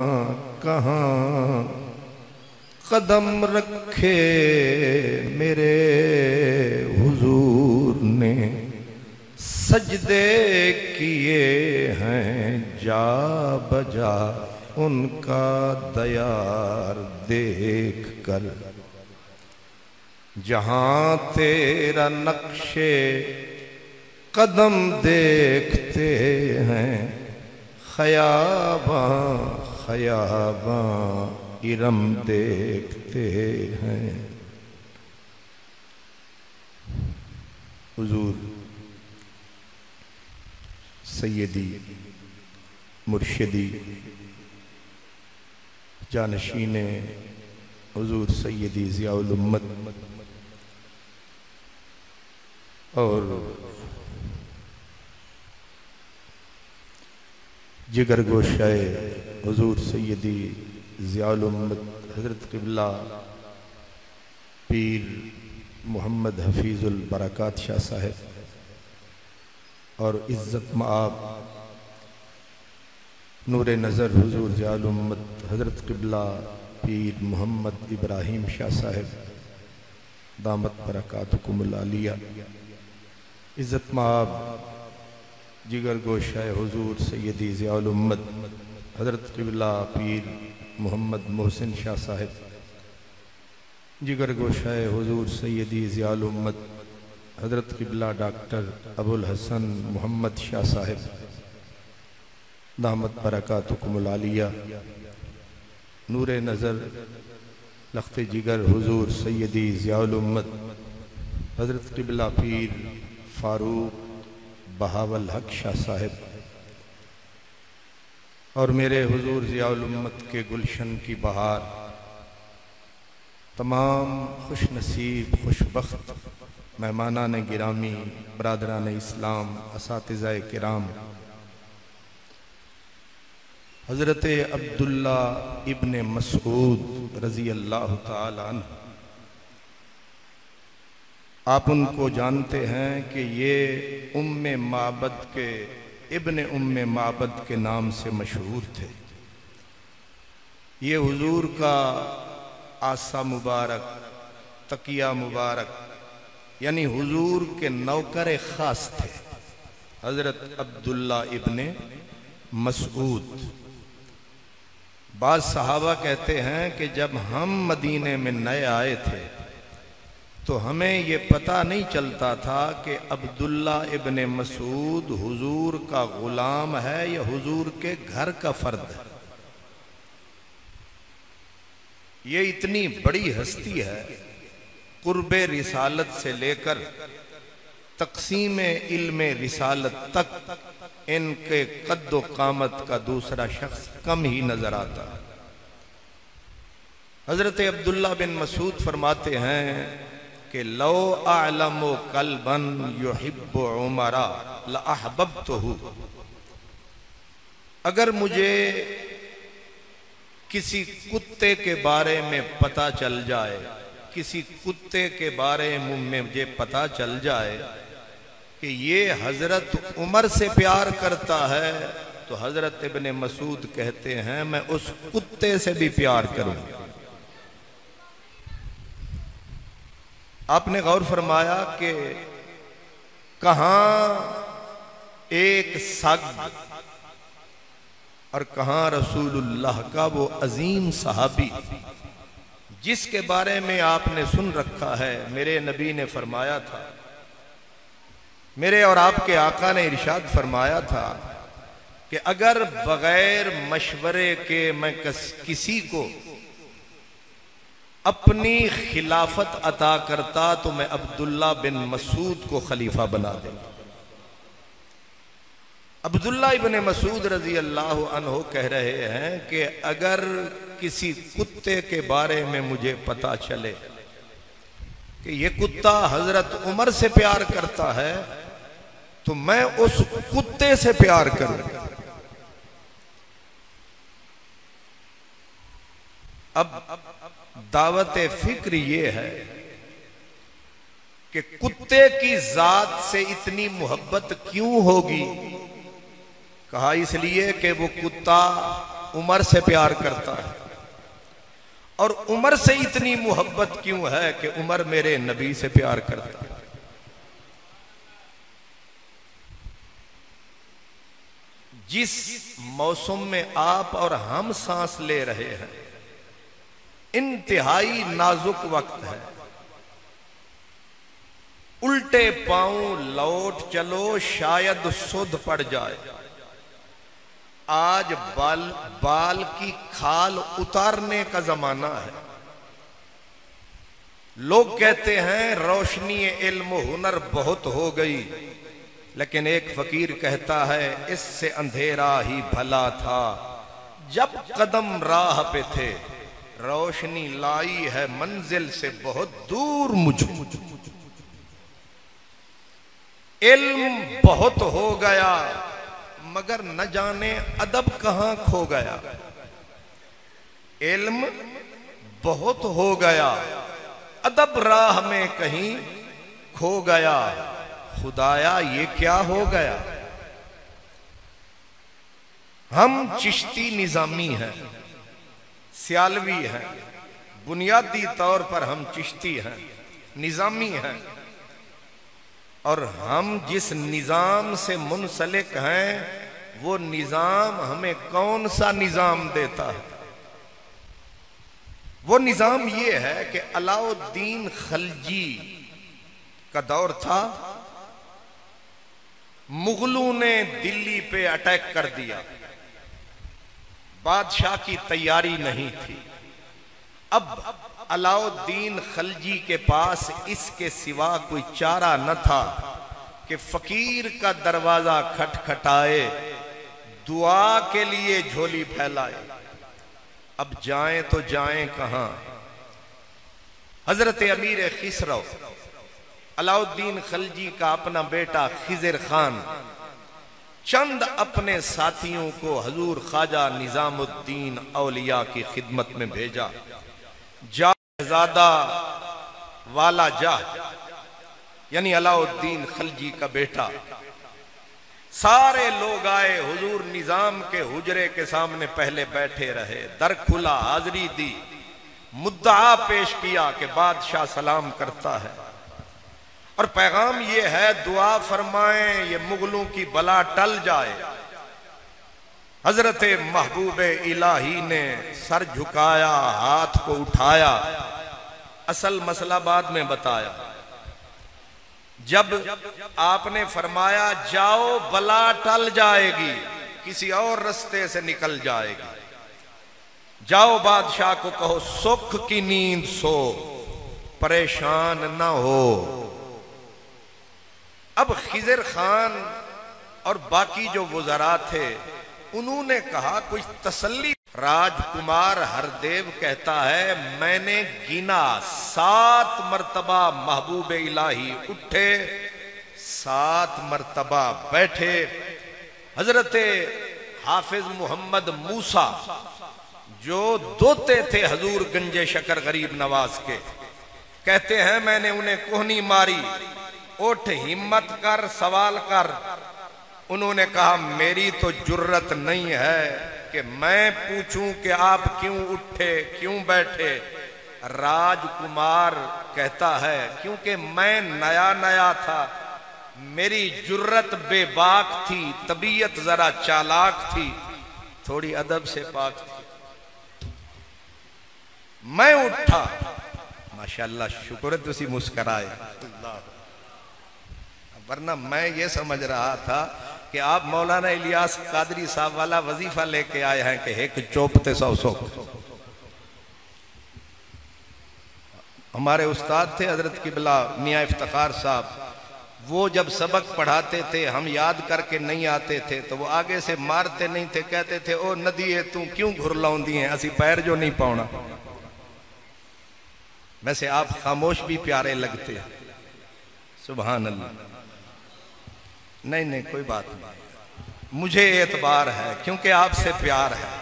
कहाँ कदम रखे मेरे हुजूर ने, सजदे किए हैं जा बजा उनका दयार देख कर। जहाँ तेरा नक्शे कदम देखते हैं खयाबा खयाबा इरम देखते हैं। हुजूर सैयदी मुर्शिदी जानशीने हुजूर सैयदी ज़ियाउल उम्मत और जिगर गोशाए हुजूर सैयदी ज़ियाउल उम्मत हज़रत क़िबला पीर मोहम्मद हफीज़ुल बरक़ात शाह साहब और इज़्ज़त मआब नूर नज़र हुजूर ज़ियाउल उम्मत हज़रत क़िबला पीर मोहम्मद इब्राहिम शाह साहब दामत बरकातुहुमुल आलिया। इज़्ज़त मआब जिगर गोशाए हुजूर सैयदी ज़ियाउल उम्मत हज़रत क़िबला पीर मोहम्मद मोहसिन शाह साहब, जिगर गोशाए हुजूर सैयदी ज़ियाउल उम्मत हज़रत क़िबला डॉक्टर अबुल हसन मोहम्मद शाह साहब दामत बरकातुहुमुल आलिया, नूर नज़र लख्त जिगर हुजूर सैयदी ज़ियाउल उम्मत हज़रत क़िबला पीर फ़ारूक बहावल हक शाह साहब और मेरे हुजूर ज़ियाउल उम्मत के गुलशन की बहार तमाम खुश नसीब खुशबख्त मेहमानान गिरामी बरादरान इस्लाम असातिज़ाए किराम। हज़रत अब्दुल्ला इब्न मसऊद रज़ी अल्लाह तआला अन्हु, आप उनको जानते हैं कि ये उम्मे माबद के इब्न उम्मे माबद के नाम से मशहूर थे। ये हुजूर का आसा मुबारक तकिया मुबारक यानी हुजूर के नौकर ख़ास थे हज़रत अब्दुल्ला इब्न मसऊद। बाद सहाबा कहते हैं कि जब हम मदीने में नए आए थे तो हमें ये पता नहीं चलता था कि अब्दुल्ला इब्न मसऊद हुजूर का ग़ुलाम है या हुजूर के घर का फ़र्द है। ये इतनी बड़ी हस्ती है, कुर्बे रिसालत से लेकर तक़सीमे इल्मे रिसालत तक इनके कद्दो कामत का दूसरा शख्स कम ही नजर आता। हजरत अब्दुल्ला बिन मसूद फरमाते हैं कि लो आलमो कल्बन युहिब्बु उमरा ला अहबब्तहु, अगर मुझे किसी कुत्ते के बारे में पता चल जाए, किसी कुत्ते के बारे में मुझे पता चल जाए कि ये हज़रत उमर से प्यार करता है तो हज़रत इब्न मसूद कहते हैं मैं उस कुत्ते से भी प्यार करूँगा। आपने गौर फरमाया कि कहाँ एक सग और कहाँ रसूलुल्लाह का वो अजीम सहाबी जिसके बारे में आपने सुन रखा है। मेरे नबी ने फरमाया था, मेरे और आपके आका ने इरशाद फरमाया था कि अगर बगैर मशवरे के मैं किसी को अपनी खिलाफत अता करता तो मैं अब्दुल्ला बिन मसूद को खलीफा बना देता। अब्दुल्ला इब्न मसूद रजी अल्लाह अन्हो कह रहे हैं कि अगर किसी कुत्ते के बारे में मुझे पता चले कि ये कुत्ता हजरत उमर से प्यार करता है तो मैं उस कुत्ते से प्यार करूंगा। अब दावत फिक्र ये है कि कुत्ते की जात से इतनी मोहब्बत क्यों होगी? कहा इसलिए कि वो कुत्ता उमर से प्यार करता है। और उमर से इतनी मोहब्बत क्यों है कि उमर मेरे नबी से प्यार करता है। जिस मौसम में आप और हम सांस ले रहे हैं इंतहाई नाजुक वक्त है। उल्टे पांव लौट चलो शायद सुध पड़ जाए। आज बाल की खाल उतारने का जमाना है। लोग कहते हैं रोशनी इल्म हुनर बहुत हो गई, लेकिन एक फकीर कहता है इससे अंधेरा ही भला था। जब कदम राह पे थे रोशनी लाई है मंजिल से बहुत दूर। मुझे इल्म बहुत हो गया मगर न जाने अदब कहां खो गया। इल्म बहुत हो गया अदब राह में कहीं खो गया। खुदाया ये क्या हो गया। हम चिश्ती निजामी हैं, सियालवी हैं, बुनियादी तौर पर हम चिश्ती हैं, निजामी हैं। और हम जिस निज़ाम से मुंसलिक हैं वो निज़ाम हमें कौन सा निज़ाम देता है। वो निज़ाम ये है कि अलाउद्दीन खिलजी का दौर था, मुगलों ने दिल्ली पे अटैक कर दिया, बादशाह की तैयारी नहीं थी। अब अलाउद्दीन खिलजी के पास इसके सिवा कोई चारा न था कि फकीर का दरवाजा खटखटाए, दुआ के लिए झोली फैलाए। अब जाएं तो जाएं कहां। हजरत अमीर खिसरो अलाउद्दीन खिलजी का अपना बेटा खिजर खान चंद अपने साथियों को हजूर ख्वाजा निजामुद्दीन औलिया की खिदमत में भेजा। जाहजादा वाला जाह यानी अलाउद्दीन खिलजी का बेटा। सारे लोग आए, हुजूर निजाम के हुजरे के सामने पहले बैठे रहे, दर खुला, हाजिरी दी, मुद्दा पेश किया कि बादशाह सलाम करता है। और पैगाम यह है दुआ फरमाएं ये मुगलों की बला टल जाए। हजरत महबूब इलाही ने सर झुकाया, हाथ को उठाया। असल मसला बाद में बताया। जब आपने फरमाया जाओ बला टल जाएगी, किसी और रास्ते से निकल जाएगी, जाओ बादशाह को कहो सुख की नींद सो, परेशान ना हो। अब खिजर खान और बाकी जो वज़रा थे उन्होंने कहा कुछ तसल्ली। राजकुमार हरदेव कहता है मैंने गिना 7 मरतबा महबूब इलाही उठे, 7 मरतबा बैठे। हजरत हाफिज मोहम्मद मूसा जो दोते थे हजूर गंजे शकर गरीब नवाज के, कहते हैं मैंने उन्हें कोहनी मारी, उठ हिम्मत कर सवाल कर। उन्होंने कहा मेरी तो जुर्रत नहीं है कि मैं पूछूं कि आप क्यों उठे क्यों बैठे। राजकुमार कहता है क्योंकि मैं नया नया था, मेरी जुर्रत बेबाक थी, तबीयत जरा चालाक थी, थोड़ी अदब से पाक थी, मैं उठा। माशाल्लाह, शुक्र तुसी मुस्कराए, वरना मैं ये समझ रहा था कि आप मौलाना इलियास कादरी साहब वाला वजीफा लेके आए हैं कि एक चौपते सौ सौ। हमारे उस्ताद थे हजरत किबला मियाँ इफ्तिखार साहब, वो जब सबक पढ़ाते थे हम याद करके नहीं आते थे तो वो आगे से मारते नहीं थे, कहते थे ओ नदिए तू क्यों घुरलाउंदी है, असी पैर जो नहीं पाउना। वैसे आप खामोश भी प्यारे लगते हैं, सुभान अल्लाह। नहीं नहीं कोई बात नहीं, मुझे एतबार है क्योंकि आपसे प्यार है।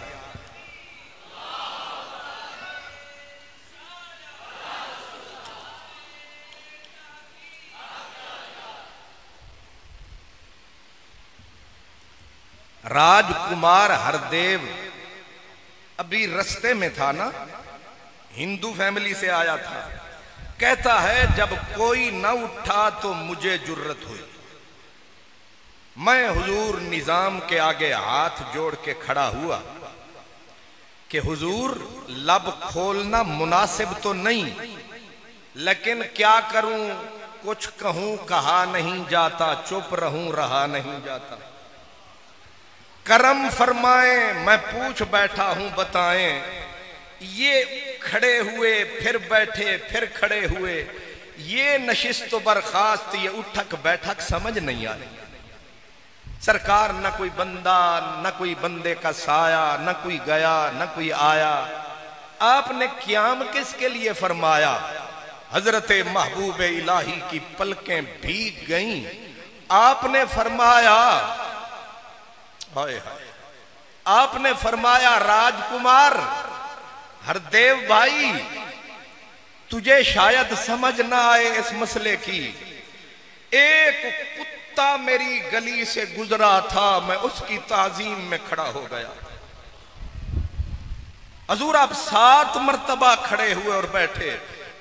राजकुमार हरदेव अभी रास्ते में था ना, हिंदू फैमिली से आया था। कहता है जब कोई न उठा तो मुझे जुर्रत हुई, मैं हुजूर निजाम के आगे हाथ जोड़ के खड़ा हुआ कि हुजूर लब खोलना मुनासिब तो नहीं, लेकिन क्या करूं, कुछ कहूं कहा नहीं जाता, चुप रहूं रहा नहीं जाता। करम फरमाए, मैं पूछ बैठा हूं बताएं। ये खड़े हुए फिर बैठे फिर खड़े हुए, ये नशिस्त बर्खास्त, ये उठक बैठक समझ नहीं आ रही। सरकार न कोई बंदा, न कोई बंदे का साया, न कोई गया न कोई आया। आपने क्याम किसके लिए फरमाया? हजरत महबूब इलाही की पलकें भीग गईं। आपने फरमाया, हाय हाय, आपने फरमाया राजकुमार हरदेव भाई, तुझे शायद समझ ना आए इस मसले की। एक कुत्ता मेरी गली से गुजरा था, मैं उसकी ताजीम में खड़ा हो गया। हुजूर आप 7 मरतबा खड़े हुए और बैठे।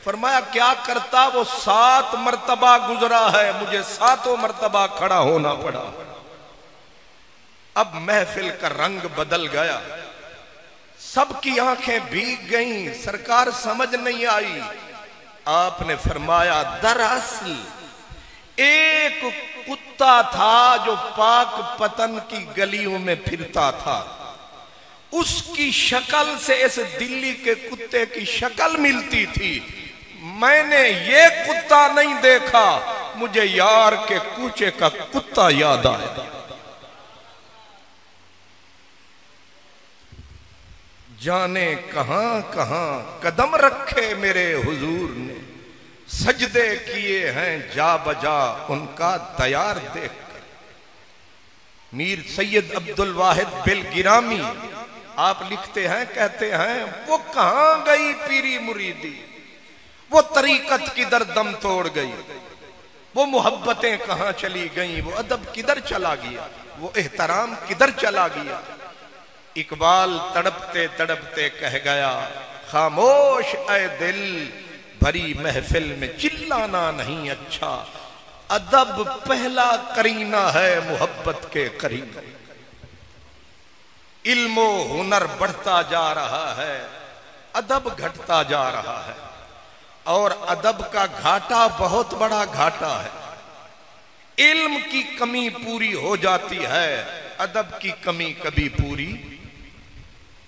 फरमाया क्या करता, वो 7 मरतबा गुजरा है, मुझे 7 मरतबा खड़ा होना पड़ा। अब महफिल का रंग बदल गया, सबकी आंखें भीग गईं, सरकार समझ नहीं आई। आपने फरमाया दरअसल एक कुत्ता था जो पाक पतन की गलियों में फिरता था, उसकी शक्ल से इस दिल्ली के कुत्ते की शक्ल मिलती थी। मैंने ये कुत्ता नहीं देखा, मुझे यार के कूचे का कुत्ता याद आया। जाने कहां कहां कदम रखे मेरे हुजूर ने, सजदे किए हैं जा बजा उनका तैयार देखकर। मीर सैयद अब्दुल वाहिद बिलगिरामी आप लिखते हैं, कहते हैं वो कहां गई पीरी मुरीदी, वो तरीकत किधर दम तोड़ गई, वो मोहब्बतें कहां चली गईं, वो अदब किधर चला गया, वो एहतराम किधर चला गया। इकबाल तड़पते तड़पते कह गया खामोश ए दिल, भरी महफिल में चिल्लाना नहीं अच्छा, अदब पहला करीना है मोहब्बत के करीना। इल्मो हुनर बढ़ता जा रहा है, अदब घटता जा रहा है, और अदब का घाटा बहुत बड़ा घाटा है। इल्म की कमी पूरी हो जाती है, अदब की कमी कभी पूरी।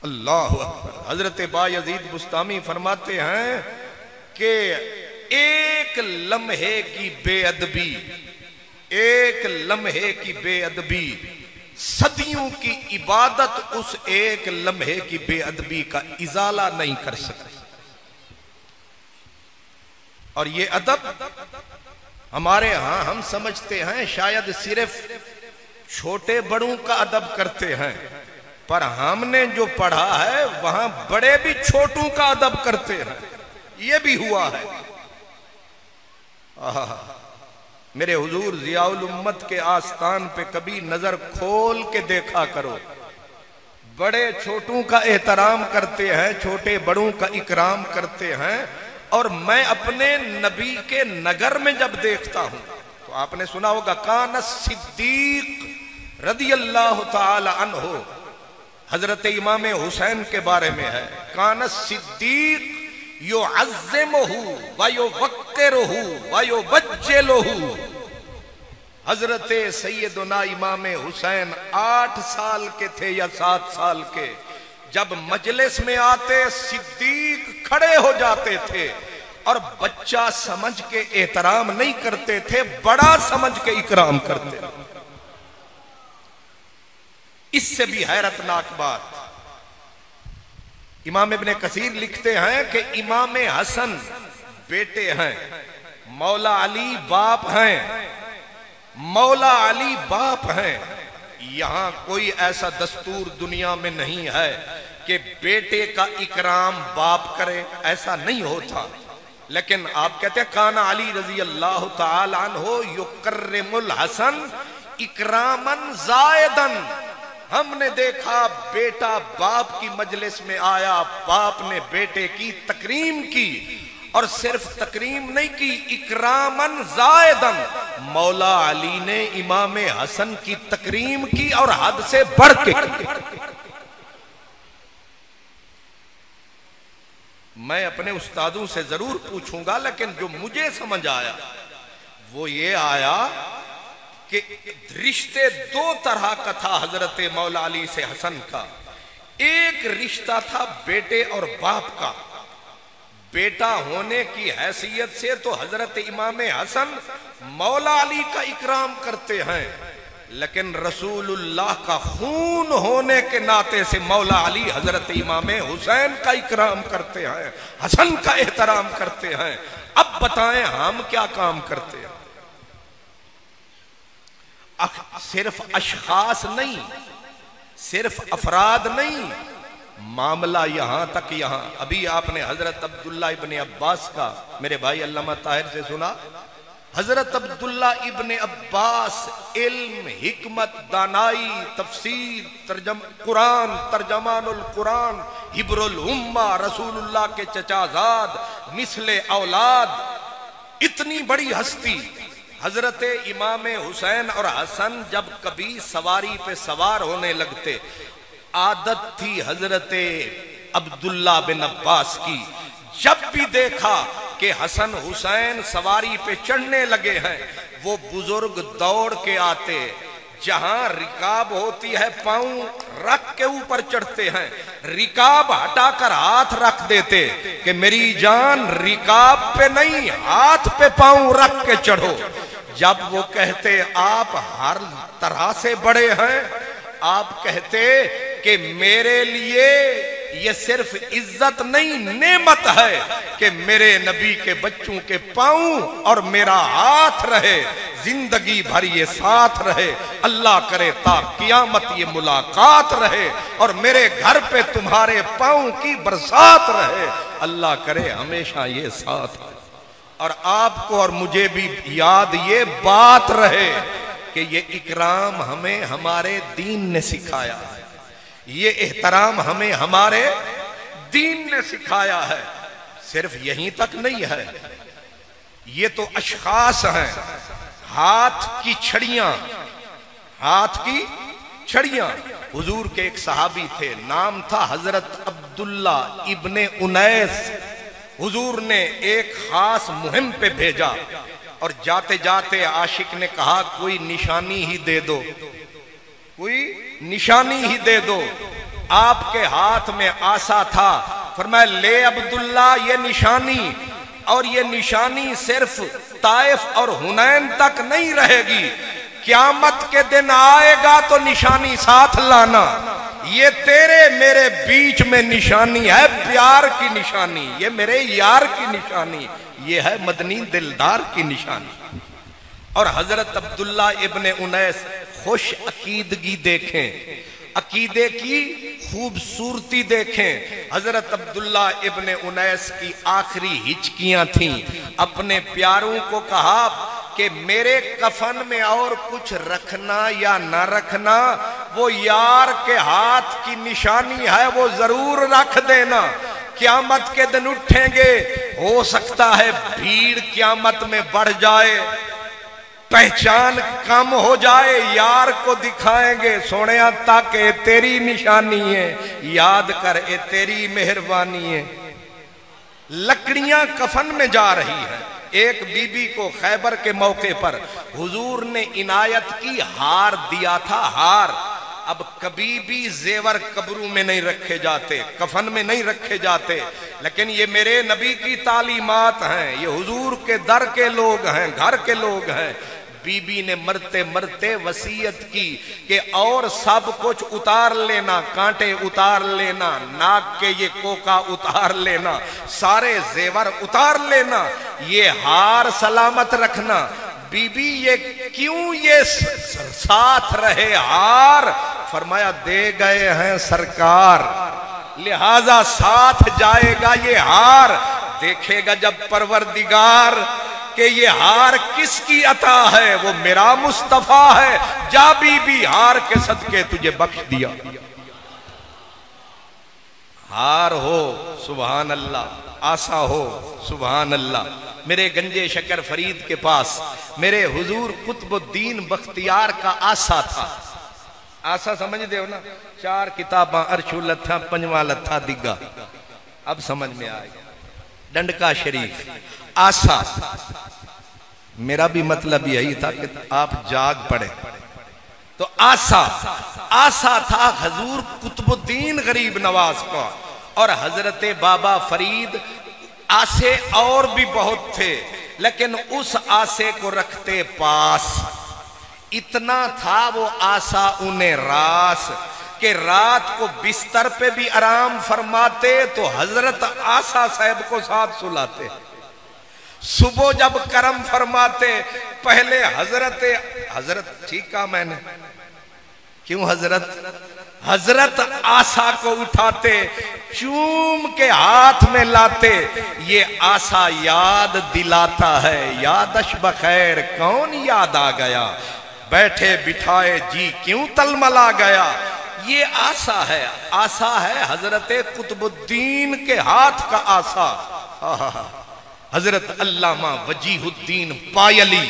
अल्लाह अकबर। हजरत बायजीद बुस्तामी फरमाते हैं कि एक लम्हे की बेअदबी, एक लम्हे की बेअदबी, सदियों की इबादत उस एक लम्हे की बेअदबी का इजाला नहीं कर सकती। और ये अदब हमारे यहां हम समझते हैं शायद सिर्फ छोटे बड़ों का अदब करते हैं, पर हमने जो पढ़ा है वहां बड़े भी छोटों का अदब करते हैं, ये भी हुआ है। मेरे हुजूर जियाउल उम्मत के आस्तान पे कभी नजर खोल के देखा करो, बड़े छोटों का एहतराम करते हैं, छोटे बड़ों का इकराम करते हैं। और मैं अपने नबी के नगर में जब देखता हूं तो आपने सुना होगा कान सिद्दीक रदियल्लाहु ताला अन्हो, हजरत इमाम हुसैन के बारे में है, कान सिद्दीक यो अज़्ज़महु वायो वक्करहु वायो बज्जलहु। हजरत सैयदना इमाम हुसैन 8 साल के थे या 7 साल के, जब मजलिस में आते सिद्दीक खड़े हो जाते थे, और बच्चा समझ के एहतराम नहीं करते थे, बड़ा समझ के इकराम करते। इससे भी हैरतनाक बात इमाम इब्ने कसीर लिखते हैं कि इमाम हसन बेटे हैं, मौला अली बाप हैं, मौला अली बाप हैं। यहां कोई ऐसा दस्तूर दुनिया में नहीं है कि बेटे का इकराम बाप करे, ऐसा नहीं होता। लेकिन आप कहते हैं काना अली रजी अल्लाह तआला अन्हो युकर्रिमुल हसन इकरामन जायदन, हमने देखा बेटा बाप की मजलिस में आया, बाप ने बेटे की तकरीम की, और सिर्फ तकरीम नहीं की, इकरामन जायदन, मौला अली ने इमाम हसन की तकरीम की और हद से बढ़ के। मैं अपने उस्तादों से जरूर पूछूंगा, लेकिन जो मुझे समझ आया वो ये आया कि रिश्ते दो तरह का था हजरत मौला अली से हसन का। एक रिश्ता था बेटे और बाप का, बेटा होने की हैसियत से तो हजरत इमाम हसन मौला अली का इकराम करते हैं, लेकिन रसूलुल्लाह का खून होने के नाते से मौला अली हजरत इमाम हुसैन का इकराम करते हैं, हसन का एहतराम करते हैं। अब बताएं हम क्या काम करते हैं। सिर्फ अशखास नहीं, सिर्फ अफराद नहीं, मामला यहां तक, यहां अभी आपने हजरत अब्दुल्ला इब्ने अब्बास का, मेरे भाई अल्लामा ताहिर से सुना, हजरत अब्दुल्ला इब्ने अब्बास इल्म, हिकमत, दानाई, तफसीर, कुरान, तर्जमानुल कुरान, हिब्रुल उम्मा, रसूलुल्लाह के चचाजाद, मिसले औलाद, इतनी बड़ी हस्ती। हजरत इमाम हुसैन और हसन जब कभी सवारी पे सवार होने लगते, आदत थी हजरत अब्दुल्ला बिन अब्बास की, जब भी देखा कि हसन हुसैन सवारी पे चढ़ने लगे हैं, वो बुजुर्ग दौड़ के आते, जहां रिकाब होती है पाँव रख के ऊपर चढ़ते हैं, रिकाब हटाकर हाथ रख देते कि मेरी जान रिकाब पे नहीं, हाथ पे पाँव रख के चढ़ो। जब वो कहते आप हर तरह से बड़े हैं, आप कहते कि मेरे लिए ये सिर्फ इज्जत नहीं नेमत है कि मेरे नबी के बच्चों के पाँव और मेरा हाथ रहे, जिंदगी भर ये साथ रहे, अल्लाह करे ता कियामत ये मुलाकात रहे, और मेरे घर पे तुम्हारे पाँव की बरसात रहे, अल्लाह करे हमेशा ये साथ रहे। और आपको और मुझे भी याद ये बात रहे कि ये इकराम हमें हमारे दीन ने सिखाया है, ये एहतराम हमें हमारे दीन ने सिखाया है। सिर्फ यहीं तक नहीं है, ये तो अशखास हैं, हाथ की छड़ियां, हाथ की छड़ियां। हुजूर के एक सहाबी थे, नाम था हजरत अब्दुल्ला इब्ने उनैस। हुजूर ने एक खास मुहिम पे भेजा और जाते जाते आशिक ने कहा कोई निशानी ही दे दो, कोई निशानी ही दे दो। आपके हाथ में आसा था, फरमाया ले अब्दुल्ला ये निशानी, और ये निशानी सिर्फ ताइफ और हुनैन तक नहीं रहेगी, क़यामत के दिन आएगा तो निशानी साथ लाना। ये तेरे मेरे बीच में निशानी है, प्यार की निशानी, ये मेरे यार की निशानी, ये है मदनी दिलदार की निशानी। और हजरत अब्दुल्ला इब्ने उनैस खुश अकीदगी देखें, अकीदे की खूबसूरती देखें। हजरत अब्दुल्ला इब्ने उनैस की आखिरी हिचकियां थीं, अपने प्यारों को कहा कि मेरे कफन में और कुछ रखना या ना रखना, वो यार के हाथ की निशानी है, वो जरूर रख देना। क़यामत के दिन उठेंगे, हो सकता है भीड़ क़यामत में बढ़ जाए, पहचान कम हो जाए, यार को दिखाएंगे सोने तक ये तेरी निशानी है, याद कर ये तेरी मेहरबानी है। लकड़ियां कफन में जा रही है। एक बीबी को खैबर के मौके पर हुजूर ने इनायत की, हार दिया था, हार। अब कभी भी जेवर कब्रों में नहीं रखे जाते, कफन में नहीं रखे जाते, लेकिन ये मेरे नबी की तालीमात हैं, ये हुजूर के दर के लोग हैं, घर के लोग हैं। बीबी ने मरते मरते वसीयत की कि और सब कुछ उतार लेना, कांटे उतार लेना, नाक के ये कोका उतार लेना, सारे जेवर उतार लेना, ये हार सलामत रखना। बीबी ये क्यों ये साथ रहे हार? फरमाया दे गए हैं सरकार, लिहाजा साथ जाएगा ये हार। देखेगा जब परवरदिगार कि ये हार किसकी अता है, वो मेरा मुस्तफा है, जा बीबी हार के सदके तुझे बख्श दिया। हार हो सुभान अल्लाह, आशा हो सुभान अल्लाह। मेरे गंजे शकर फरीद के पास मेरे हुजूर कुतुबुद्दीन बख्तियार का आशा था। आशा समझ दे ना, चार किताबा अरशु लथा पंजवा लथा दिग्गा, अब समझ में आएगा। डंडका शरीफ आशा, मेरा भी मतलब यही था कि आप जाग पड़े। तो आशा आशा था हजूर कुतुबुद्दीन गरीब नवाज का, और हजरत बाबा फरीद आशे और भी बहुत थे, लेकिन उस आशे को रखते पास। इतना था वो आशा उन्हें रास के रात को बिस्तर पे भी आराम फरमाते तो हजरत आशा साहब को साथ सुलाते। सुबह जब करम फरमाते पहले हजरत ठीक कहा मैंने, क्यों हजरत आशा को उठाते, चूम के हाथ में लाते। ये आशा याद दिलाता है, यादश बखैर कौन याद आ गया, बैठे बिठाए जी क्यों तलमला गया। ये आशा है, आशा है हजरत कुतुबुद्दीन के हाथ का आशा। हजरत अल्लामा वजीहुद्दीन पायली,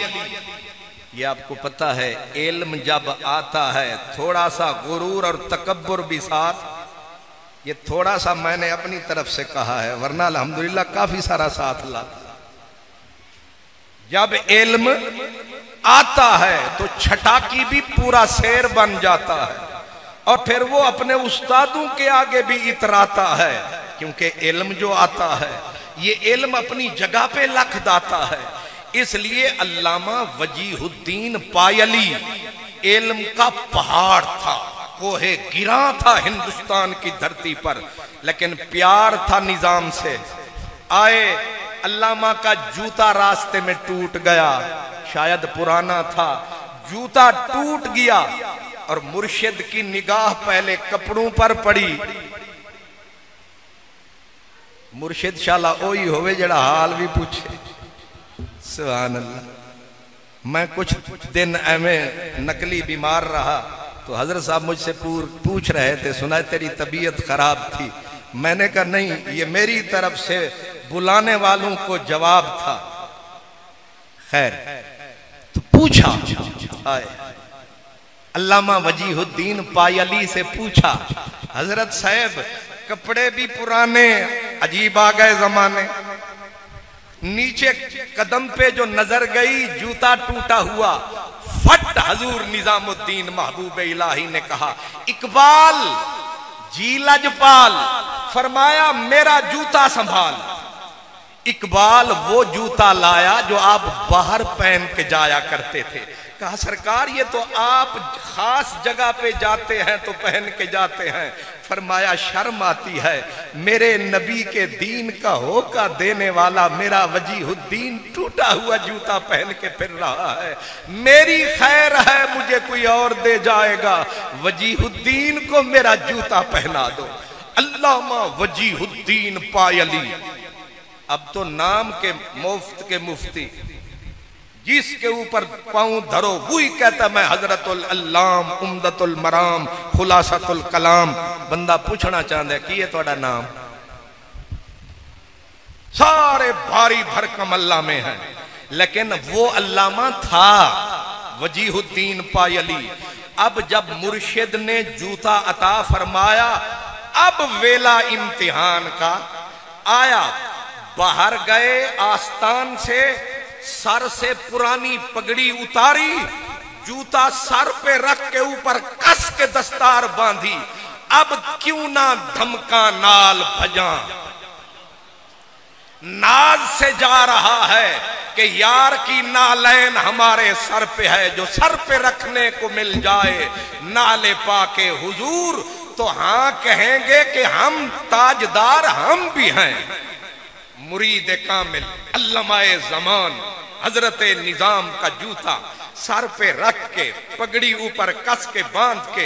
ये आपको पता है इल्म जब आता है थोड़ा सा गुरूर और तकब्बुर भी साथ। ये थोड़ा सा मैंने अपनी तरफ से कहा है, वरना अल्हम्दुलिल्लाह काफी सारा साथ लाता। जब इल्म आता है तो छटाकी भी पूरा शेर बन जाता है, और फिर वो अपने उस्तादों के आगे भी इतराता है, क्योंकि इल्म जो आता है ये इल्म अपनी जगह पे लख दाता है। इसलिए अल्लामा वजीहुद्दीन पायली इल्म का पहाड़ था, कोहे गिरा था हिंदुस्तान की धरती पर, लेकिन प्यार था निजाम से। आए अल्लामा का जूता रास्ते में टूट गया, शायद पुराना था, जूता टूट गया और मुर्शिद की निगाह पहले कपड़ों पर पड़ी। मुर्शिद शाला ओही होवे जड़ा हाल भी पूछे, सुभान अल्लाह। मैं कुछ दिन एवं नकली बीमार रहा तो हजरत साहब मुझसे पूछ रहे थे, सुना तेरी तबीयत खराब थी। मैंने कहा नहीं, ये मेरी तरफ से बुलाने वालों को जवाब था। खैर तो पूछा, हाय अल्लामा वजीहुद्दीन पायली से पूछा, हजरत साहब कपड़े भी पुराने, अजीब आ गए जमाने, नीचे कदम पे जो नजर गई जूता टूटा हुआ। फट हजूर निजामुद्दीन महबूब इलाही ने कहा, इकबाल जी लजपाल, फरमाया मेरा जूता संभाल। इकबाल वो जूता लाया जो आप बाहर पहन के जाया करते थे। कहा सरकार ये तो आप खास जगह पे जाते हैं तो पहन के जाते हैं। फरमाया शर्म आती है, मेरे नबी के दीन का होका देने वाला मेरा वजीहुद्दीन टूटा हुआ जूता पहन के फिर रहा है, मेरी खैर है मुझे कोई और दे जाएगा, वजीहुद्दीन को मेरा जूता पहना दो। अल्लामा वजीहुद्दीन पायली, अब तो नाम के मुफ्त के मुफ्ती, जिसके ऊपर पाँव धरो वही कहता मैं हजरतुल अल्लाम उम्दतुल मराम खुलासतुल कलाम। बंदा पूछना चाहता है कि ये तुम्हारा नाम, सारे भारी भरकम अल्लाह में है, लेकिन वो अल्लामा था वजीहुद्दीन पायली। अब जब मुर्शिद ने जूता अता फरमाया, अब वेला इम्तिहान का आया। बाहर गए आस्तान से, सर से पुरानी पगड़ी उतारी, जूता सर पे रख के ऊपर कस के दस्तार बांधी। अब क्यों ना धमका नाल भजा, नाज से जा रहा है कि यार की नालैन हमारे सर पे है, जो सर पे रखने को मिल जाए नाले पाके हुजूर तो हां कहेंगे कि हम ताजदार हम भी हैं। मुरीद कामिल अल्लमाए ज़मान हजरत निजाम का जूता सर पे रख के पगड़ी ऊपर कस के बांध के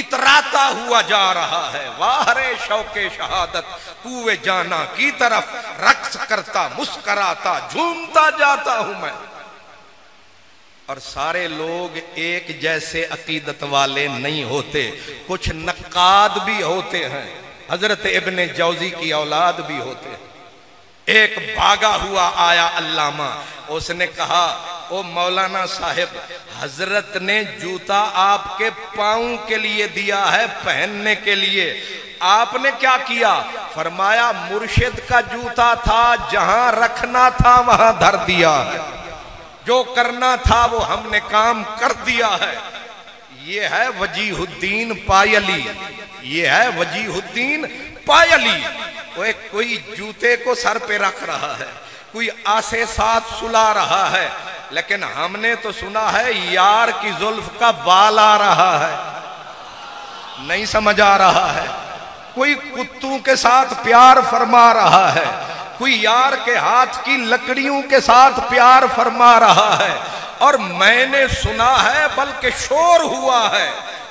इतराता हुआ जा रहा है। वाहरे शौके शहादत कुए जाना की तरफ रक्स करता मुस्कराता झूमता जाता हूं मैं। और सारे लोग एक जैसे अकीदत वाले नहीं होते, कुछ नक्काद भी होते हैं, हजरत इब्ने जौजी की औलाद भी होते हैं। एक भागा हुआ आया अल्लामा, उसने कहा ओ मौलाना साहब, हजरत ने जूता आपके पाँव के लिए दिया है पहनने के लिए, आपने क्या किया? फरमाया मुर्शिद का जूता था, जहां रखना था वहां धर दिया है, जो करना था वो हमने काम कर दिया है। ये है वजीहुद्दीन पायली, ये है वजीहुद्दीन पायली। वो कोई जूते को सर पे रख रहा है, कोई आसे साथ सुला रहा है, लेकिन हमने तो सुना है यार की जुल्फ का बाल आ रहा है। नहीं समझ आ रहा है? कोई कुत्तों के साथ प्यार फरमा रहा है, कोई यार के हाथ की लकड़ियों के साथ प्यार फरमा रहा है, और मैंने सुना है बल्कि शोर हुआ है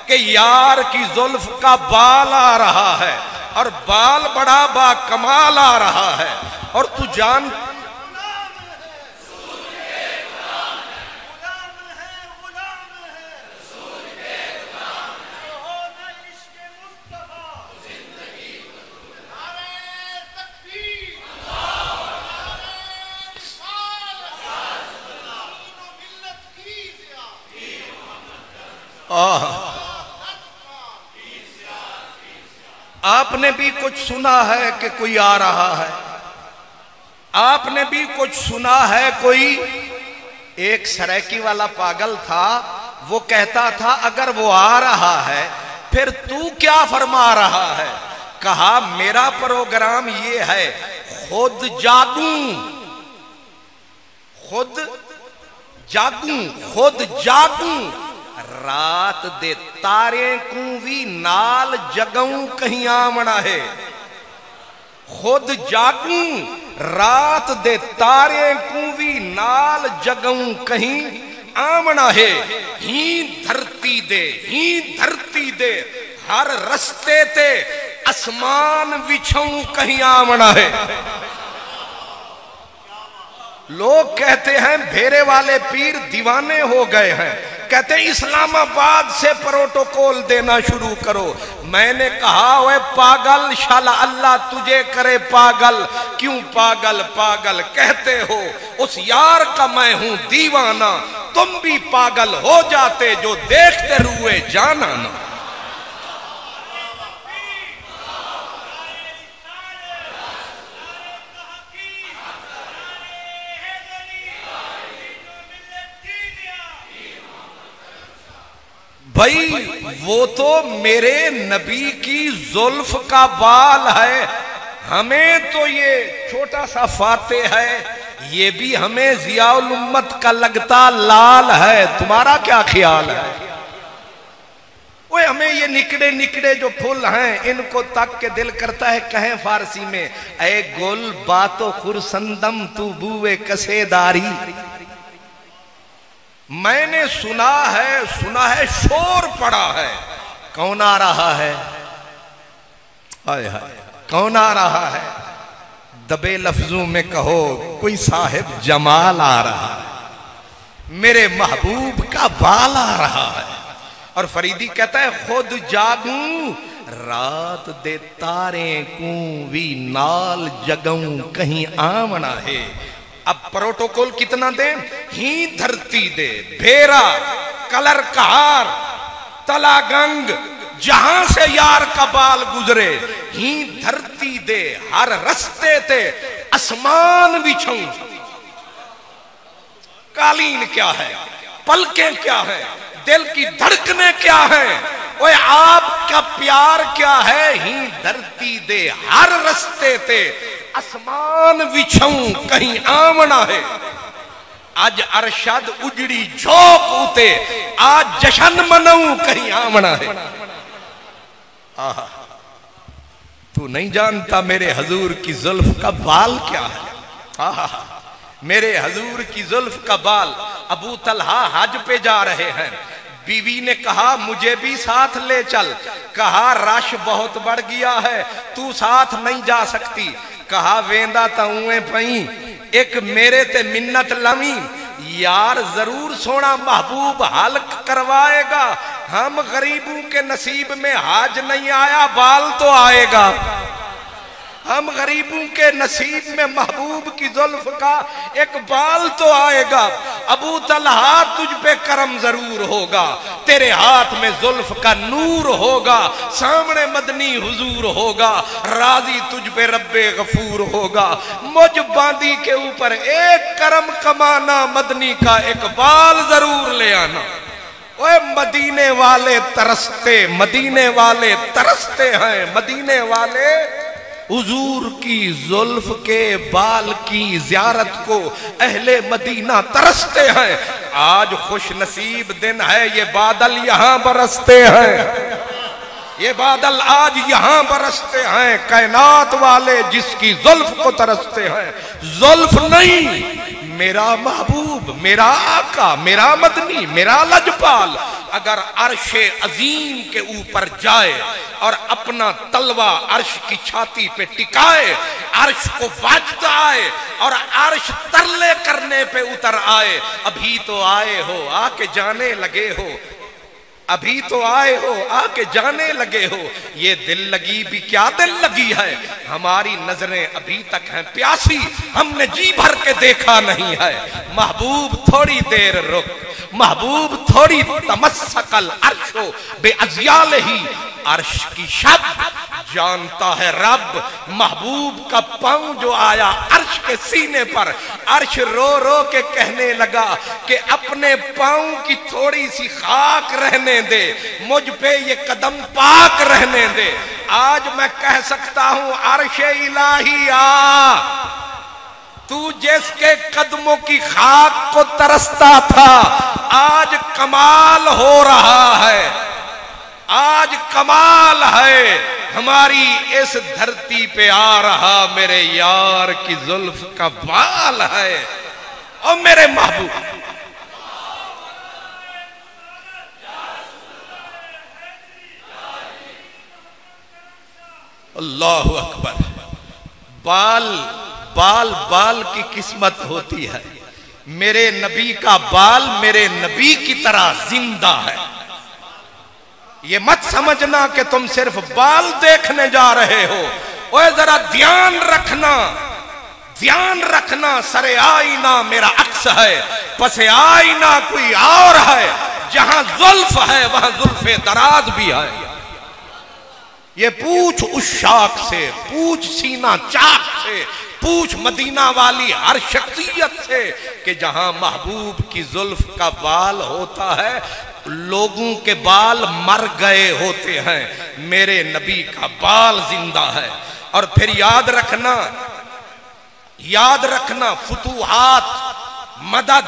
कि यार की जुल्फ का बाल आ रहा है, और बाल बड़ा बा कमाल आ रहा है। और तू जान आपने भी कुछ सुना है कि कोई आ रहा है, आपने भी कुछ सुना है कोई। एक सरैकी वाला पागल था, वो कहता था अगर वो आ रहा है फिर तू क्या फरमा रहा है? कहा मेरा प्रोग्राम ये है, खुद जागूं, खुद जागूं, खुद जागूं, रात दे तारे को भी नाल जगऊं कहीं आवना है। खुद जागूं, रात दे तारे को भी नाल जगऊं कहीं आवना है। ही धरती दे हर रस्ते ते आसमान बिछाऊं कहीं आवना है। लोग कहते हैं भेरे वाले पीर दीवाने हो गए हैं, कहते इस्लामाबाद से प्रोटोकॉल देना शुरू करो। मैंने कहा ओए पागल, शाला अल्लाह तुझे करे पागल, क्यों पागल पागल कहते हो? उस यार का मैं हूं दीवाना, तुम भी पागल हो जाते जो देखते हुए जाना ना। भाई वो तो मेरे नबी की जुल्फ का बाल है, हमें तो ये छोटा सा फाते है, ये भी हमें ज़ियाउल उम्मत का लगता लाल है, तुम्हारा क्या ख्याल है? ओए हमें ये निकड़े निकड़े जो फूल हैं इनको तक के दिल करता है कहे फारसी में ऐ गुल बातो खुरसंदम तू बूवे कसेदारी। मैंने सुना है शोर पड़ा है, कौन आ रहा है? हाय हाय कौन आ रहा है? दबे लफ्जों में कहो कोई साहिब जमाल आ रहा है, मेरे महबूब का बाल आ रहा है। और फरीदी कहता है खुद जागूं, रात दे तारे को भी नाल जगऊं कहीं आमना है। अब प्रोटोकॉल कितना दे? ही धरती दे भेरा कलर कहार तलागंग, जहां से यार का बाल गुजरे, ही धरती दे हर रस्ते ते आसमान बिछाऊं। कालीन क्या है, पलकें क्या है, दिल की धड़कने क्या है, ओए आपका प्यार क्या है? ही धरती दे हर रस्ते ते आसमान बिछाऊं कहीं आमना है। आज अरशद उजड़ी झोंक उते, आज जशन मनाऊं कहीं आमना है। आहा, तू नहीं जानता मेरे हजूर की जुल्फ का बाल क्या है। आहा, मेरे हजूर की जुल्फ का बाल। अबू तलहा हज पे जा रहे हैं, बीवी ने कहा मुझे भी साथ ले चल। कहा रश बहुत बढ़ गया है, तू साथ नहीं जा सकती। कहा वेंदा तऊए पई, एक मेरे ते मिन्नत लवी, यार जरूर सोना महबूब हल करवाएगा। हम गरीबों के नसीब में हाज नहीं आया, बाल तो आएगा। हम गरीबों के नसीब में महबूब की जुल्फ का एक बाल तो आएगा। अबू तलहा तुझ पे करम जरूर होगा, तेरे हाथ में जुल्फ का नूर होगा, सामने मदनी हुजूर होगा, राजी तुझ पे रब्बे गफूर होगा। मुझ बांदी के ऊपर एक करम कमाना, मदनी का एक बाल जरूर ले आना। ओए मदीने वाले तरसते, मदीने वाले तरसते हैं, मदीने वाले हुजूर की जुल्फ के बाल की जियारत को अहले मदीना तरसते हैं। आज खुश नसीब दिन है, ये बादल यहाँ बरसते हैं, ये बादल आज यहाँ बरसते हैं। कायनात वाले जिसकी जुल्फ को तरसते हैं, जुल्फ नहीं, मेरा महबूब, मेरा आका, मेरा मदनी, मेरा लजपाल अगर अर्शे अजीम के ऊपर जाए और अपना तलवा अर्श की छाती पे टिकाए, अर्श को वाजता आए और अर्श तरले करने पे उतर आए। अभी तो आए हो, आके जाने लगे हो, अभी तो आए हो, आके जाने लगे हो। ये दिल लगी भी क्या दिल लगी है, हमारी नजरें अभी तक हैं प्यासी, हमने जी भर के देखा नहीं है। महबूब थोड़ी देर रुक, महबूब थोड़ी, तमस्सकल अर्शो बेअज्यालही, अर्श की शब जानता है रब। महबूब का पांव जो आया अर्श के सीने पर, अर्श रो रो के कहने लगा कि अपने पांव की थोड़ी सी खाक रहने दे, मुझ पे ये कदम पाक रहने दे। आज मैं कह सकता हूं अर्श इलाही आ, तू जिसके कदमों की खाक को तरसता था, आज कमाल हो रहा है, आज कमाल है हमारी इस धरती पे आ रहा। मेरे यार की जुल्फ का बाल है और मेरे महबूब। अल्लाहू अकबर। बाल बाल बाल की किस्मत होती है। मेरे नबी का बाल मेरे नबी की तरह जिंदा है। ये मत समझना कि तुम सिर्फ बाल देखने जा रहे हो। ओए जरा ध्यान रखना, ध्यान रखना, सरे आईना मेरा अक्स है, पसे आईना कोई और है। जहां जुल्फ है वहां जुल्फे दराज भी है। ये पूछ उशाक से, पूछ सीना चाक से, पूछ मदीना वाली हर शख्सियत से कि जहां महबूब की जुल्फ का बाल होता है, लोगों के बाल मर गए होते हैं, मेरे नबी का बाल जिंदा है। और फिर याद रखना, याद रखना, फुतुहात, मदद,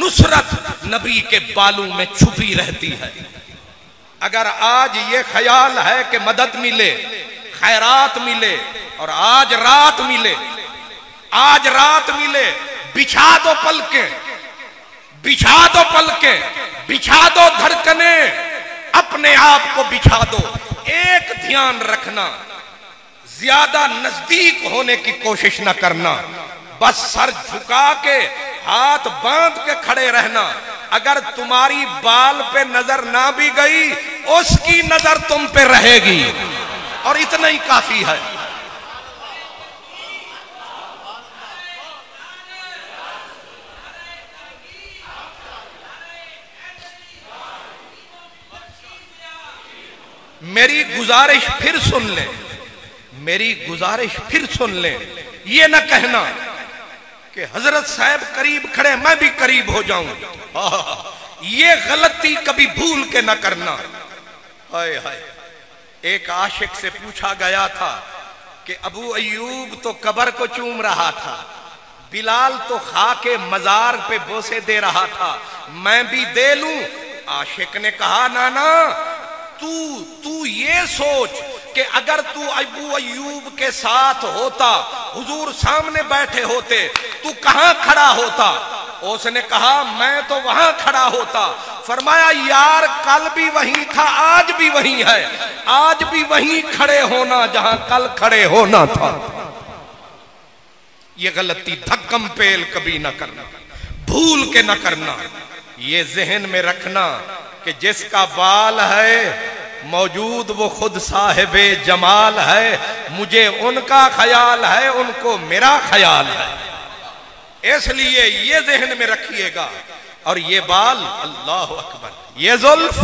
नुसरत नबी के बालों में छुपी रहती है। अगर आज ये ख्याल है कि मदद मिले, खैरात मिले और आज रात मिले, आज रात मिले, बिछा दो पलके, बिछा दो पलके, बिछा दो धड़कने, अपने आप को बिछा दो। एक ध्यान रखना, ज्यादा नजदीक होने की कोशिश ना करना, बस सर झुका के हाथ बांध के खड़े रहना। अगर तुम्हारी बाल पे नजर ना भी गई, उसकी नजर तुम पे रहेगी, और इतना ही काफी है। मेरी गुजारिश फिर सुन लें, मेरी गुजारिश फिर सुन लें। ये ना कहना कि हजरत साहब करीब खड़े, मैं भी करीब हो जाऊं। ये गलती कभी भूल के ना करना। हाय हाय, एक आशिक से पूछा गया था कि अबू अय्यूब तो कब्र को चूम रहा था, बिलाल तो खाके मजार पे बोसे दे रहा था, मैं भी दे लूं। आशिक ने कहा ना ना, तू ये सोच कि अगर तू अबू अय्यूब के साथ होता हुजूर सामने बैठे होते, तू कहां खड़ा होता? उसने कहा मैं तो वहां खड़ा होता। फरमाया यार कल भी वही था, आज भी वही है, आज भी वही खड़े होना जहां कल खड़े होना था। ये गलती धक्कम पेल कभी ना करना, भूल के ना करना। ये जहन में रखना कि जिसका बाल है मौजूद वो खुद साहिबे जमाल है। मुझे उनका ख्याल है, उनको मेरा ख्याल है। इसलिए ये जहन में रखिएगा। और ये बाल, अल्लाह अकबर, ये जुल्फ।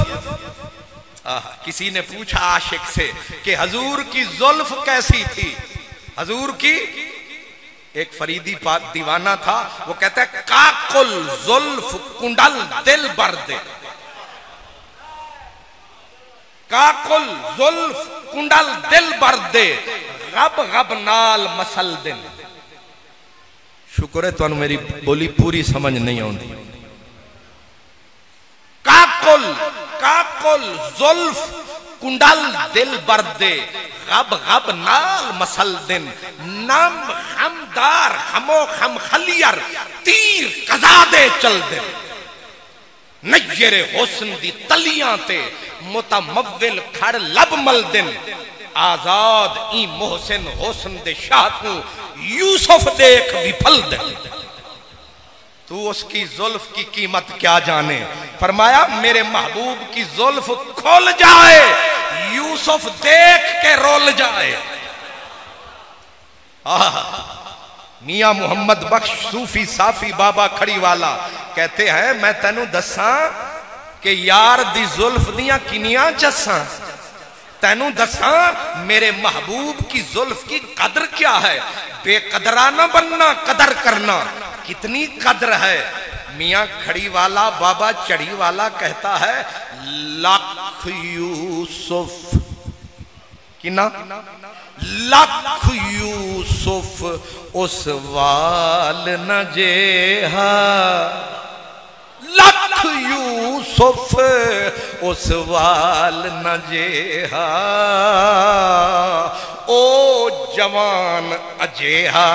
किसी ने पूछा आशिक से कि हजूर की जुल्फ कैसी थी? हजूर की, एक फरीदी दीवाना था, वो कहता है काकुल जुल्फ कुंडल दिल बर दे, काकुल जुल्फ कुंडल दिल बर दे, गब गब नाल मसल दिन। शुक्र है तुम मेरी बोली पूरी समझ नहीं आती। काकुल काकुल जुल्फ कुंडल दिल बर दे, गब गब नाल मसल दिन, नम हमदार हमो हम खलियर तीर कजा दे चल दिन। नयरे हुस्न दी तलियां ते मुतमव्विल खड़ लब मल दिन, आजाद ई मोहसिन हुस्न दे शाहू यूसुफ देख विफल दिन। तू उसकी जुल्फ की कीमत क्या जाने। फरमाया मेरे महबूब की जुल्फ खोल जाए, यूसुफ देख के रोल जाए। मियां मोहम्मद बख्श सूफी साफी बाबा खड़ी वाला कहते हैं मैं तेनू दसा कि यार दी जुल्फ दियां किनिया चसा, तेनू दसा मेरे महबूब की जुल्फ की कदर क्या है। बेकदरा ना बनना, कदर करना। कितनी कदर है। मियां खड़ी वाला बाबा चढ़ी वाला कहता है लाख यूसुफ किना लाख यूसुफ उस वाल न जेहा, लाख यूसुफ उस वाल न जेहा, ओ जवान अजेहा।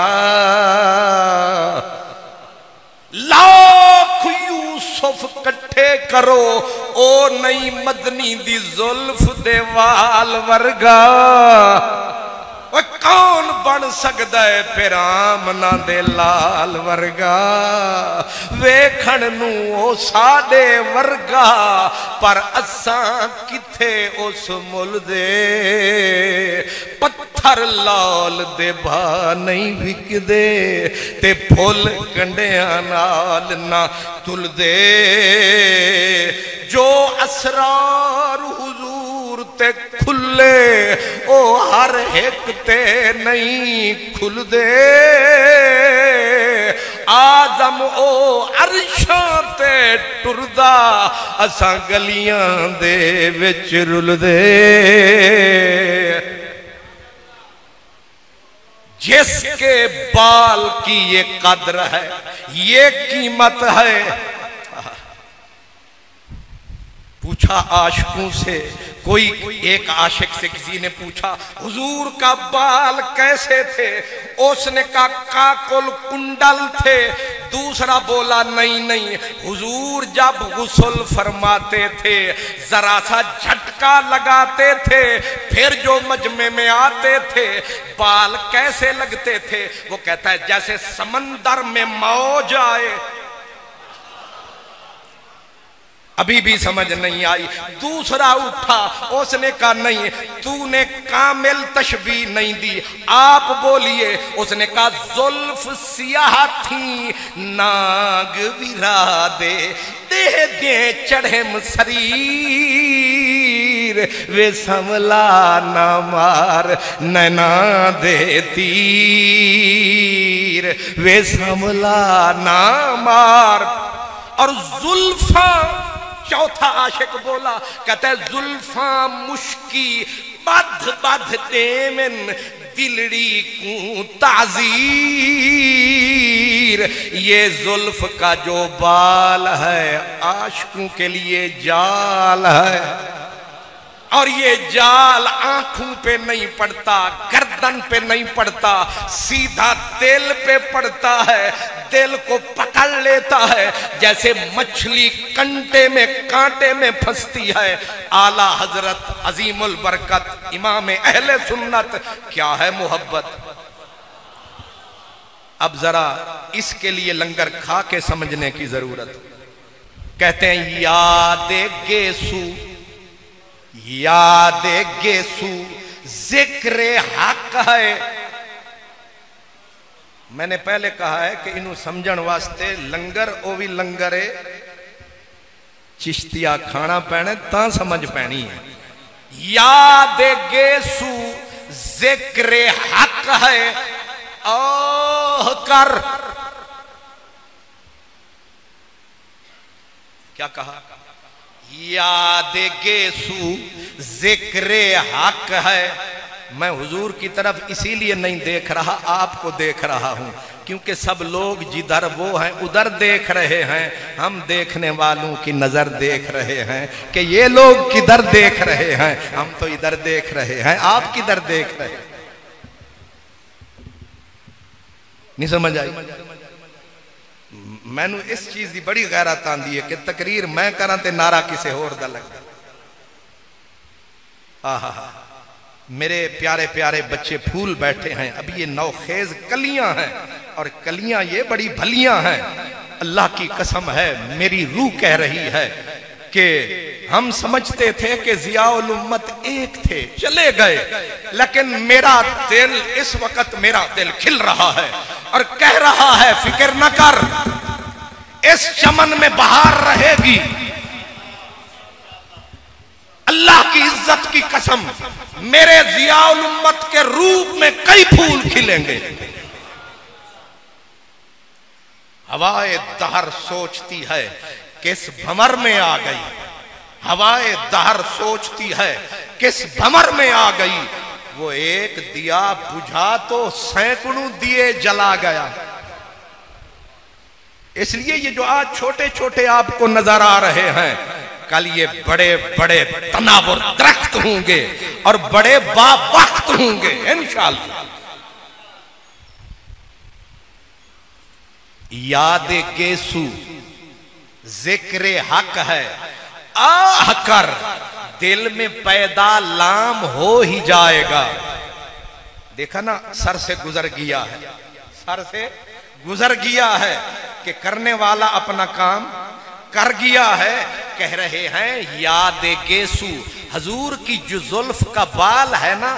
लाख यूसुफ कट्ठे करो, ओ नई मदनी दी जुल्फ दे वाल वर्गा। कौन बन सकता है फिर आमना दे लाल वर्गा। वेखण नू ओ साडे वर्गा, पर असां किथे उस मुल दे। पत्थर लाल दे भा नहीं विकदे, ते फुल कंडियां नाल ना तुलदे। जो असरार हुजूर ते खुले, ओ हर एक ते नहीं खुल दे। आदम ओ अरशां ते टुरदा, असां गलियां दे विच रुल दे। जिसके बाल की ये कदर है, ये कीमत है। पूछा आशिकों से, कोई एक आशिक से किसी ने पूछा हुजूर का बाल कैसे थे? उसने कहा काकुल कुंडल थे। दूसरा बोला नहीं नहीं, हुजूर जब गुस्ल फरमाते थे जरा सा झटका लगाते थे, फिर जो मजमे में आते थे बाल कैसे लगते थे? वो कहता है जैसे समंदर में मौज आए। अभी भी समझ नहीं आई। दूसरा उठा, उसने कहा नहीं तूने कामिल तशबीह नहीं दी, आप बोलिए। उसने कहा जुल्फ सियाह थी नाग विरादे, देह दे चढ़म शरीर, वे समला ना मार नैना दे तीर, वे समला ना मार। और जुल्फा, चौथा आशिक बोला, कहता है जुल्फा मुश्की बध बध देमन, दिलड़ी को ताजीर। ये जुल्फ का जो बाल है आशिकों के लिए जाल है, और ये जाल आंखों पे नहीं पड़ता, गर्दन गर्दन पे नहीं पड़ता, सीधा दिल पे पड़ता है, दिल को पकड़ लेता है। जैसे मछली कंटे में, कांटे में फंसती है। आला हजरत अजीमुल बरकत इमाम अहले सुन्नत, क्या है मोहब्बत। अब जरा इसके लिए लंगर खा के समझने की जरूरत। कहते हैं याद गेसू जिक्रे हक है। मैंने पहले कहा है कि इन्हू समझण वास्ते लंगर ओ भी लंगर चिश्तिया खाना पैने तां समझ पैनी है। याद गेसू जिक्रे हक है। ओह कर क्या कहा, याद गेसू जिक्रे हक है। मैं हुजूर की तरफ इसीलिए नहीं देख रहा, आपको देख रहा हूं, क्योंकि सब लोग जिधर वो हैं उधर देख रहे हैं। हम देखने वालों की नजर देख रहे हैं कि ये लोग किधर देख रहे हैं। हम तो इधर देख रहे हैं, आप किधर देख रहे हैं? नहीं समझ आई। मैनू इस चीज की बड़ी गैरत आती है कि तकरीर मैं करा तो नारा किसी होर दा लगे। आहा मेरे प्यारे प्यारे बच्चे फूल बैठे हैं। अब ये नौखेज कलियां हैं और कलियां ये बड़ी भलियां हैं। अल्लाह की कसम है, मेरी रूह कह रही है कि हम समझते थे कि ज़ियाउल उम्मत एक थे, चले गए, लेकिन मेरा दिल इस वक्त, मेरा दिल खिल रहा है और कह रहा है फिक्र न कर, इस चमन में बहार रहेगी। अल्लाह की इज्जत की कसम, मेरे ज़ियाउल उम्मत के रूप में कई फूल खिलेंगे। हवाए दहर सोचती है किस भंवर में आ गई, हवाए दहर सोचती है किस भंवर में आ गई। वो एक दिया बुझा तो सैकड़ों दिए जला गया। इसलिए ये जो आज छोटे छोटे आपको नजर आ रहे हैं, कल ये बड़े बड़े तनावर दरख्त होंगे और बड़े बावक्त होंगे इंशाअल्लाह। याद गेसू जिक्रे हक है। आह कर दिल में पैदा लाम हो ही जाएगा। देखा ना, सर से गुजर गया है, सर से गुजर गया है कि करने वाला अपना काम कर गया है। कह रहे हैं याद गेसू, हजूर की जो जुल्फ का बाल है ना,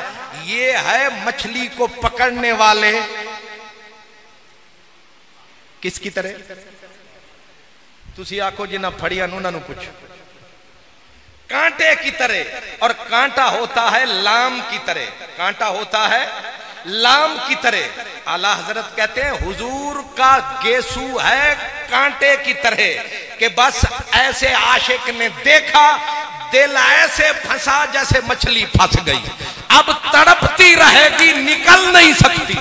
ये है मछली को पकड़ने वाले किसकी तरह। तुसी आखो जिन्हें फड़ियां उन्होंने पूछो, कांटे की तरह। और कांटा होता है लाम की तरह, कांटा होता है लाम की तरह। आला हजरत कहते हैं हुजूर का गेसू है कांटे की तरह कि बस ऐसे आशिक ने देखा, दिल ऐसे फंसा जैसे मछली फंस गई, अब तड़पती रहेगी, निकल नहीं सकती।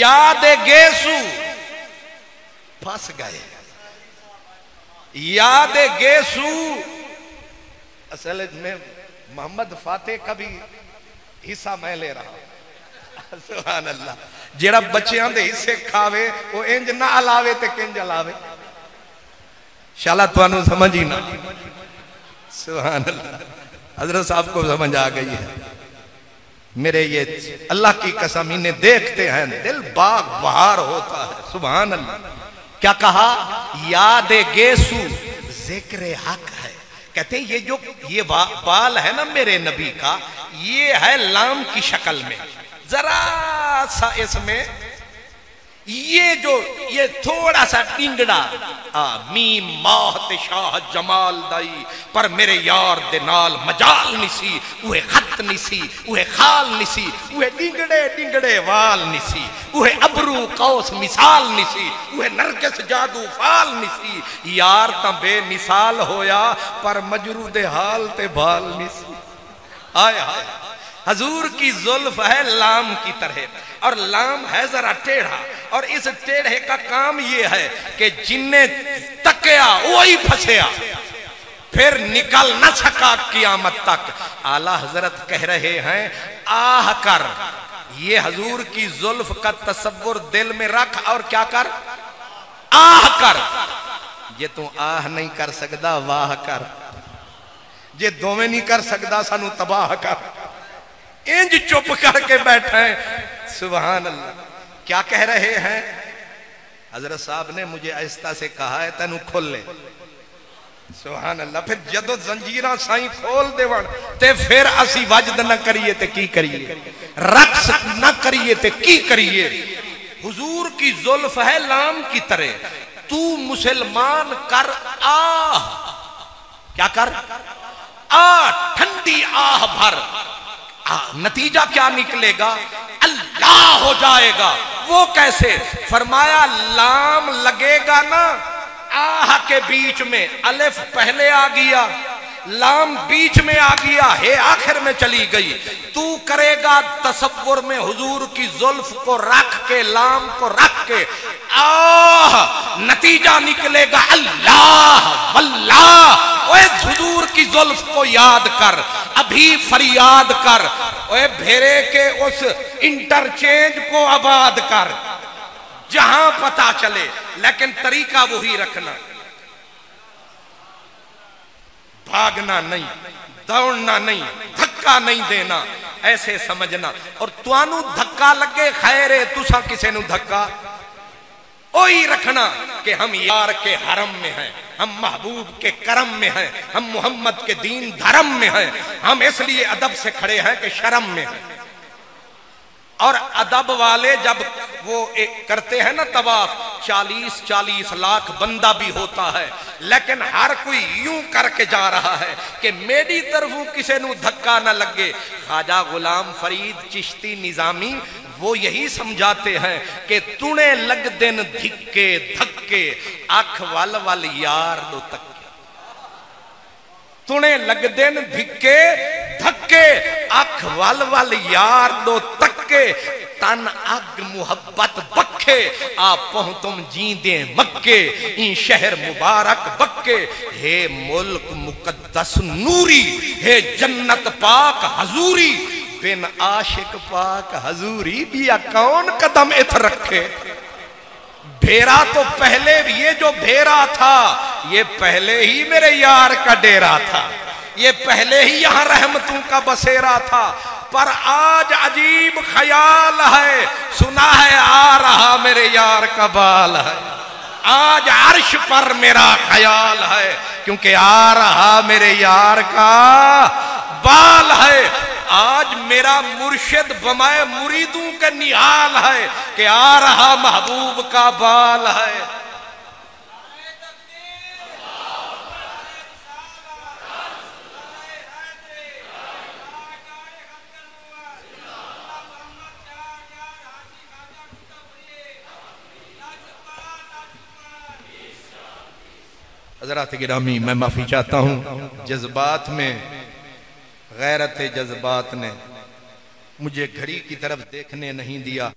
याद गेसू फंस गए, याद गेसू। असल में मोहम्मद फातेह का भी हिस्सा मैं ले रहा हूं। सुभान अल्लाह, जेड़ा बच्चों के हिस्से खावे वो इंज ना अलावे ते किंज अलावे, शाला तुहानू समझ ही ना। सुभान अल्लाह, हजरत साहब को समझ आ गई है। मेरे ये अल्लाह की कसम, इन्हें देखते हैं दिल बाग बहार होता है। सुभान अल्लाह। क्या कहा, याद गेसू जिक्र हक है। कहते हैं ये जो ये बाल है ना मेरे नबी का, ये है लाम की शक्ल में, जरा सा इसमें ये जो ये थोड़ा सा टिंगड़ा मीम माहत शाह जमाल दाई पर मेरे यार दे नाल मजाल निसी, उहे खत निसी, उहे खाल निसी, उहे डिंगड़े डिंगड़े वाल निसी, उहे अबरू कौस मिसाल निसी, उहे नरगिस जादू फाल निसी, यार ता बेमिसाल होया पर मजरू दे हाल ते बाल निसी। आय हाय, हजूर की जुल्फ है लाम की तरह और लाम है जरा टेढ़ा, और इस टेढ़े का काम यह है कि जिन्ने तकया वही फंसया। फिर निकल न सका क़ियामत तक। आला हजरत कह रहे हैं आह कर, ये हजूर की जुल्फ का तसव्वुर दिल में रख और क्या कर, आह कर। ये तू आह नहीं कर सकता, वाह कर। ये दोवें नहीं कर सकता, सानू तबाह कर। इंज चुप करके बैठे। सुभान अल्लाह, क्या कह रहे हैं हजरत साहब ने, मुझे आहिस्ता से कहा है तेनू खोल ले। सुभान अल्लाह। फिर जदों जंजीरां साई खोल देवण ते फिर असी वजद ना करिए ते की करिए, रक्स ना करिए ते की करिए। हुजूर की जुल्फ है लाम की तरह, तू मुसलमान कर आह, क्या कर आह, ठंडी आह भर। नतीजा क्या निकलेगा, अल्लाह हो जाएगा। वो कैसे? फरमाया लाम लगेगा ना आह के बीच में, अलिफ पहले आ गया, लाम बीच में आ गया, हे आखिर में चली गई। तू करेगा तसव्वुर में हुजूर की जुल्फ को रख के, लाम को रख के आह, नतीजा निकलेगा अल्लाह वल्लाह। ओए हुजूर की जुल्फ को याद कर, अभी फरियाद कर, ओए भेरे के उस इंटरचेंज को आबाद कर, जहां पता चले। लेकिन तरीका वही रखना, भागना नहीं, दौड़ना नहीं, धक्का नहीं देना, ऐसे समझना। और तुहानू धक्का लगे खैर है, तुसा किसे नू धक्का ओही रखना कि हम यार के हरम में हैं, हम महबूब के करम में हैं, हम मोहम्मद के दीन धर्म में हैं। हम इसलिए अदब से खड़े हैं कि शर्म में हैं। और अदब वाले जब वो करते हैं ना तवाफ, 40-40 लाख बंदा भी होता है, लेकिन हर कोई यूं करके जा रहा है कि मेरी तरफों किसी नू धक्का ना लगे। ख्वाजा गुलाम फरीद चिश्ती निजामी वो यही समझाते हैं कि तूने लग दिन धिक्के धक्के अख वाल वाल यार दो तक्के, तूने लग दिन धिक्के धक्के अख वाल वाल यार दो तक्के, तन अग मोहब्बत बक्के आप पहुं तुम जींदे मक्के, इन शहर मुबारक बक्के, हे मुल्क मुकद्दस नूरी, हे जन्नत पाक हजूरी, बिन आशिक पाक हजूरी भी कौन कदम इथ रखे। भेरा तो पहले, ये जो भेरा था ये पहले ही मेरे यार का डेरा था, ये पहले ही यहाँ रहमतों का बसेरा था। पर आज अजीब ख्याल है, सुना है आ रहा मेरे यार का बाल है, आज अर्श पर मेरा ख्याल है, क्योंकि आ रहा मेरे यार का बाल है। आज मेरा मुर्शिद बमाए मुरीदों का निहाल है कि आ रहा महबूब का बाल है। हज़रात गिरामी, मैं माफी चाहता हूं, जज्बात में गैरत जज्बात ने मुझे घड़ी की तरफ देखने नहीं दिया।